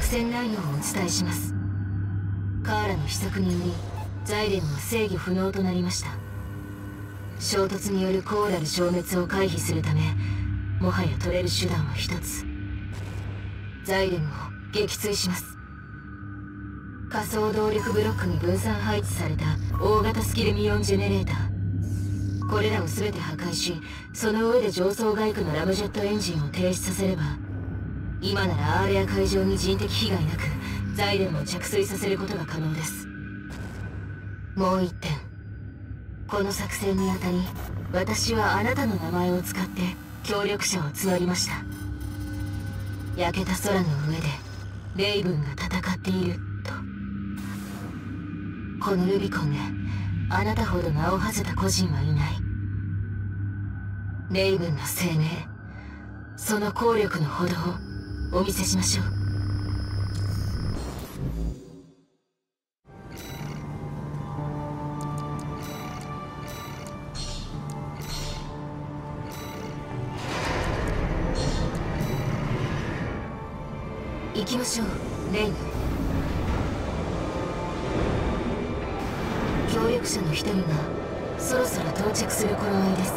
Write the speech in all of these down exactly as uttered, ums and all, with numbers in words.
作戦内容をお伝えします。カーラの秘策によりザイレンは制御不能となりました。衝突によるコーラル消滅を回避するため、もはや取れる手段は一つ。ザイレンを撃墜します。仮想動力ブロックに分散配置された大型スキルミオンジェネレーター、これらを全て破壊し、その上で上層外駆のラムジェットエンジンを停止させれば、今ならアーレア海上に人的被害なくザイレンを着水させることが可能です。もう一点、この作戦にあたり私はあなたの名前を使って協力者を募りました。焼けた空の上でレイブンが戦っていると。このルビコンであなたほど名を馳せた個人はいない。レイブンの生命、その効力のほどをお見せしましょう。行きましょう、レイブン。協力者の一人がそろそろ到着する頃合いです。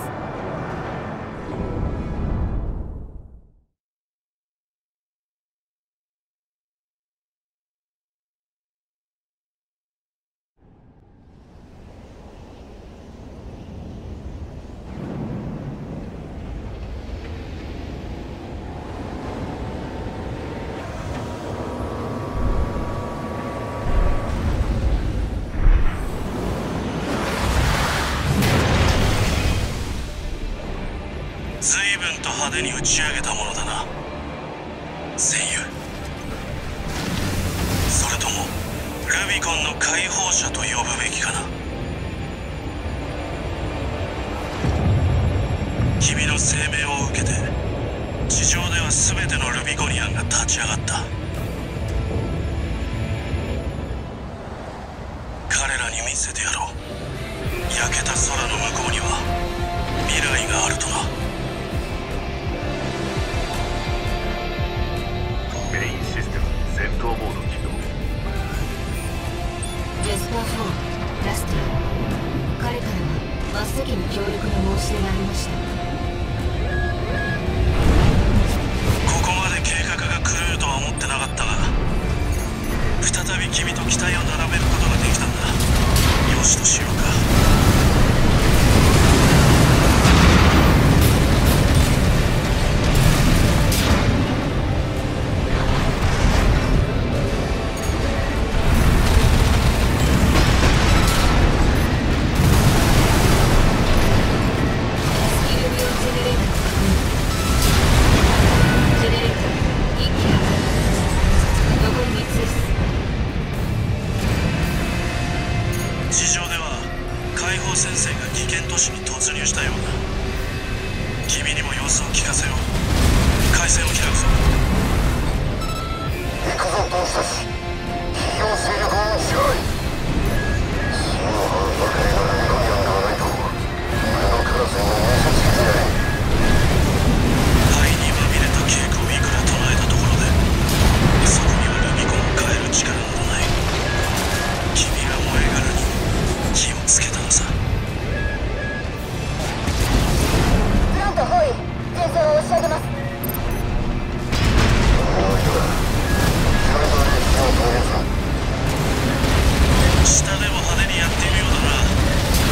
派手に打ち上げたものだな、戦友。それともルビコンの解放者と呼ぶべきかな。君の声明を受けて地上では全てのルビコニアンが立ち上がった。彼らに見せてやろう。焼けた空の向こうには未来があるとな。戦闘モード起動。ジェスパーフォー、ラスティ。彼からは真っ先に協力の申し出がありました。ここまで計画が狂うとは思ってなかったが、再び君と機体を並べることができたんだ。よしとしようか。下でも派手にやっているようだな。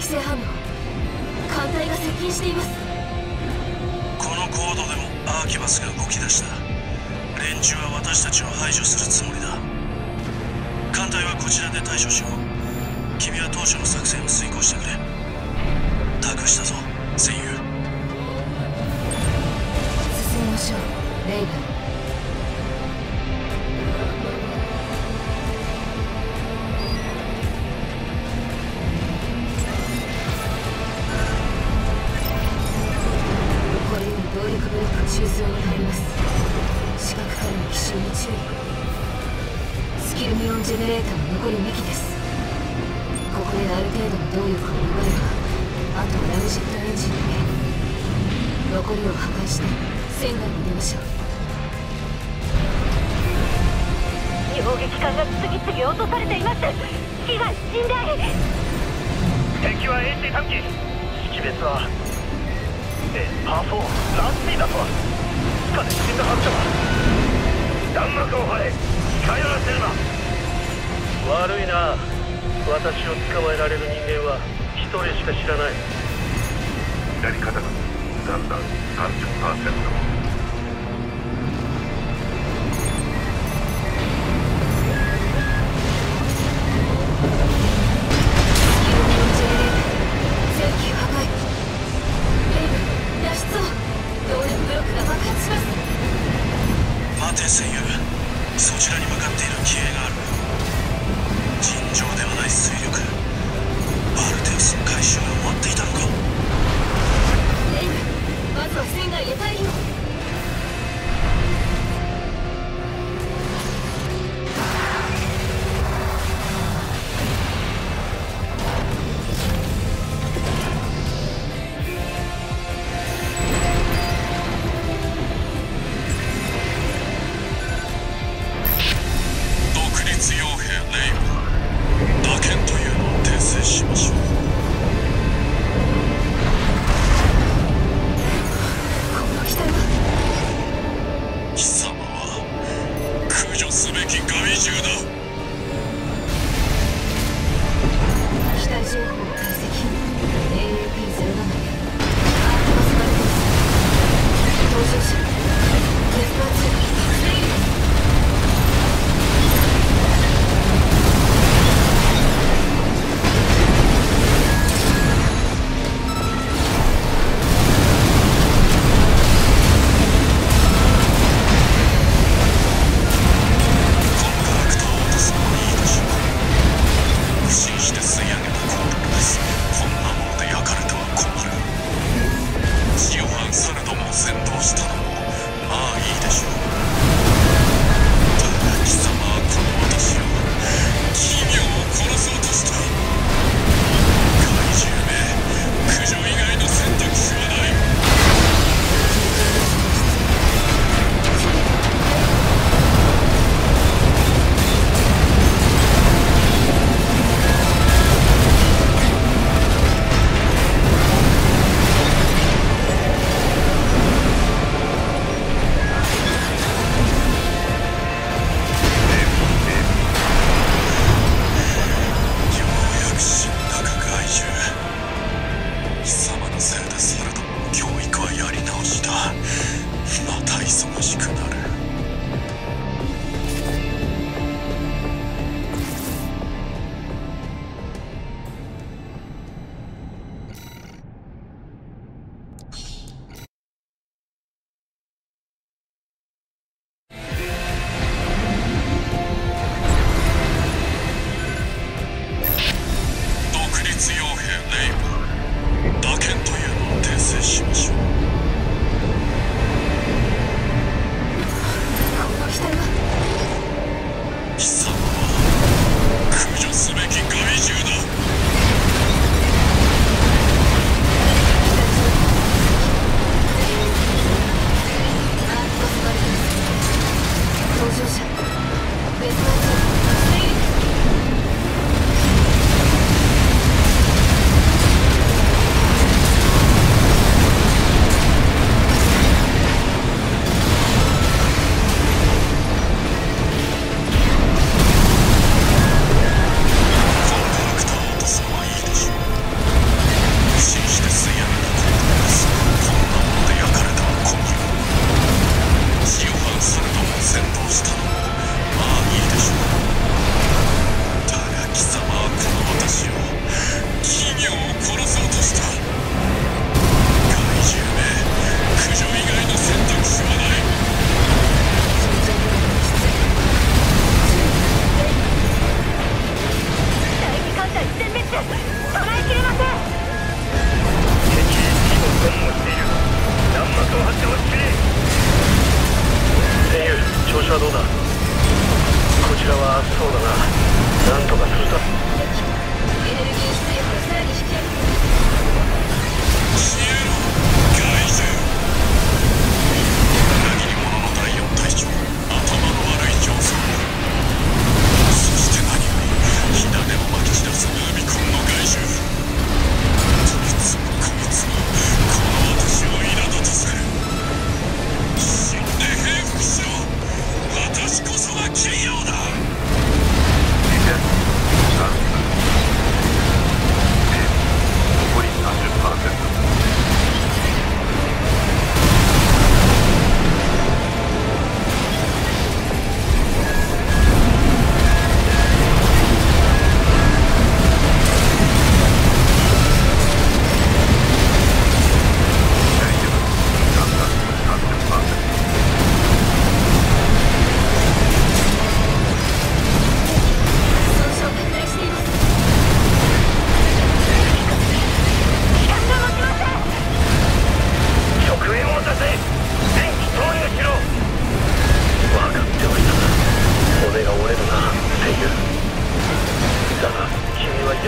適正反応、艦隊が接近しています。この高度でもアーキバスが動き出した。連中は私たちを排除するつもりだ。艦隊はこちらで対処しよう。君は当初の作戦を遂行してくれ。託したぞ戦友。進みましょうレイブン。ジェネレーターは残りにきです。ここである程度の動力を奪えば、あとはラブジェットエンジンだけ。残りを破壊して船外に出ましょう。攻撃艦が次々落とされています。被害甚大。敵は衛星探知識別はえパーフォーラッシーだとは。地下で死んだはずだ。弾幕を張れ。近寄らせるな。悪いな、私を捕まえられる人間は一人しか知らない。やり方がだんだん さんじゅっパーセント。船外へ退避を。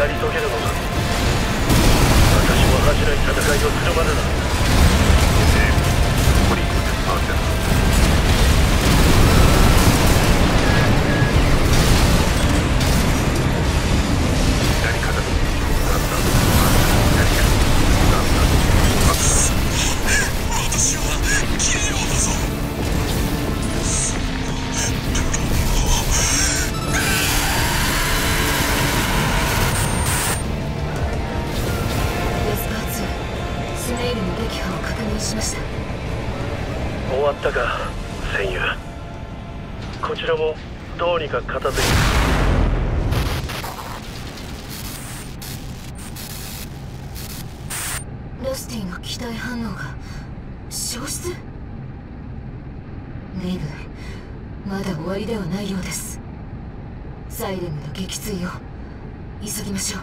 やり遂げるのだ。私は恥じない戦いをするまでだ。私は消えようだぞ。しました。終わったか、戦友。こちらもどうにか片付ける。ロスティの機体反応が消失。ネイブ、まだ終わりではないようです。サイレムの撃墜を急ぎましょう。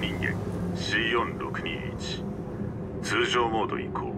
人間 シーよんろくにいち 通常モード移行。